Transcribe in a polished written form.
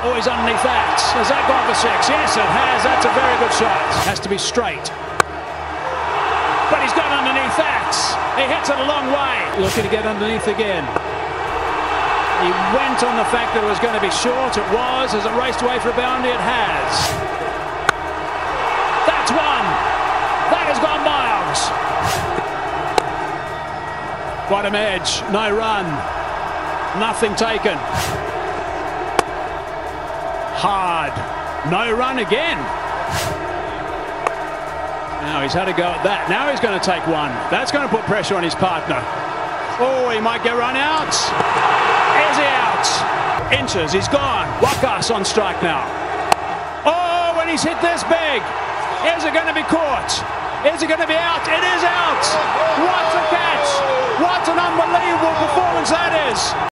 Oh, he's underneath that. Has that gone for six? Yes, it has. That's a very good shot. Has to be straight. But he's gone underneath that. He hits it a long way. Looking to get underneath again. He went on the fact that it was going to be short. It was. Has it raced away for a boundary? It has. That's one. That has gone miles. Bottom edge. No run. Nothing taken. Hard. No run again. Now he's had a go at that. Now he's going to take one. That's going to put pressure on his partner. Oh, he might get run out. Is he out? Inches. He's gone. Waqas on strike now. Oh, when he's hit this big. Is it going to be caught? Is it going to be out? It is out. What a catch. What an unbelievable performance that is.